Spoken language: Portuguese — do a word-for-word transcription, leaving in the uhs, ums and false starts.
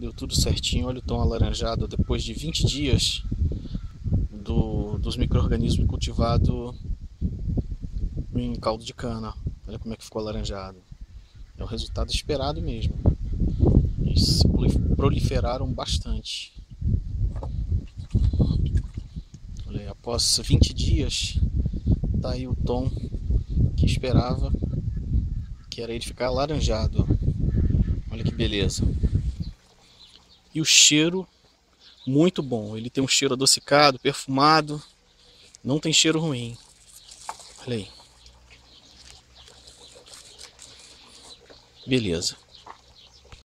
deu tudo certinho, olha o tom alaranjado depois de vinte dias do, dos micro-organismos cultivados em caldo de cana. Olha como é que ficou alaranjado, é o resultado esperado mesmo. Eles proliferaram bastante. Olha aí, após vinte dias tá aí o tom que esperava, que era ele ficar alaranjado. Olha que beleza. E o cheiro, muito bom. Ele tem um cheiro adocicado, perfumado. Não tem cheiro ruim. Olha aí. Beleza.